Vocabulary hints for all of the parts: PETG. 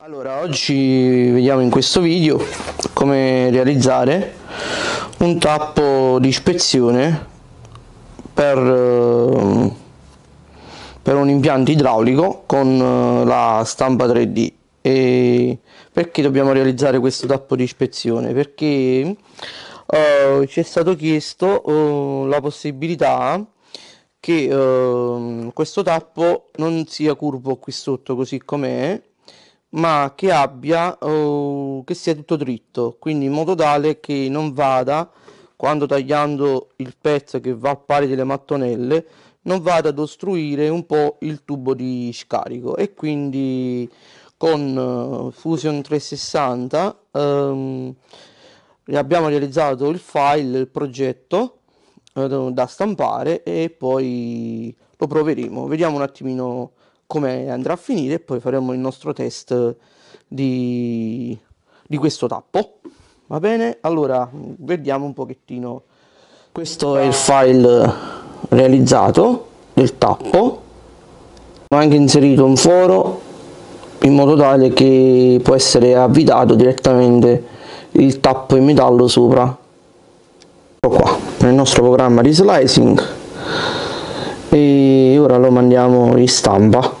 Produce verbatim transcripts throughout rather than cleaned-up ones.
Allora, oggi vediamo in questo video come realizzare un tappo di ispezione per, per un impianto idraulico con la stampa tre D. E perché dobbiamo realizzare questo tappo di ispezione? Perché eh, ci è stato chiesto eh, la possibilità che eh, questo tappo non sia curvo qui sotto così com'è, ma che abbia uh, che sia tutto dritto, quindi in modo tale che non vada, quando tagliando il pezzo che va a pari delle mattonelle, non vada ad ostruire un po' il tubo di scarico. E quindi con uh, Fusion trecentosessanta um, abbiamo realizzato il file, il progetto uh, da stampare, e poi lo proveremo, vediamo un attimino come andrà a finire e poi faremo il nostro test di, di questo tappo. Va bene, allora vediamo un pochettino. Questo è il file realizzato del tappo. Ho anche inserito un foro in modo tale che può essere avvitato direttamente il tappo in metallo sopra. Ecco qua nel nostro programma di slicing, e ora lo mandiamo in stampa.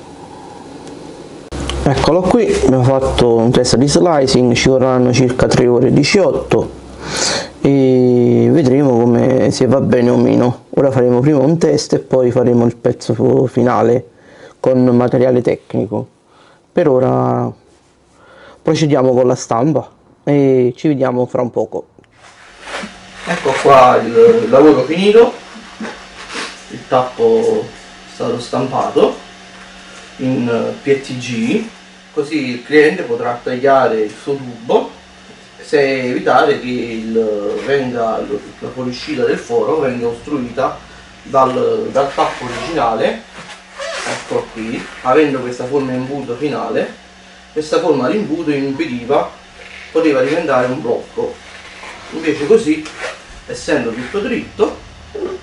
Eccolo qui, abbiamo fatto un test di slicing, ci vorranno circa tre ore e diciotto e vedremo come, se va bene o meno. Ora faremo prima un test e poi faremo il pezzo finale con materiale tecnico. Per ora procediamo con la stampa e ci vediamo fra un poco. Ecco qua il lavoro finito. Il tappo è stato stampato in P E T G, così il cliente potrà tagliare il suo tubo se evitare che il, venga, la fuoriuscita del foro venga ostruita dal, dal tappo originale. Ecco qui, avendo questa forma di imbuto finale, questa forma di imbuto impediva, poteva diventare un blocco. Invece così, essendo tutto dritto,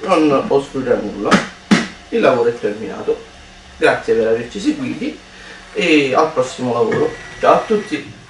non ostruirà nulla. Il lavoro è terminato. Grazie per averci seguiti e al prossimo lavoro. Ciao a tutti.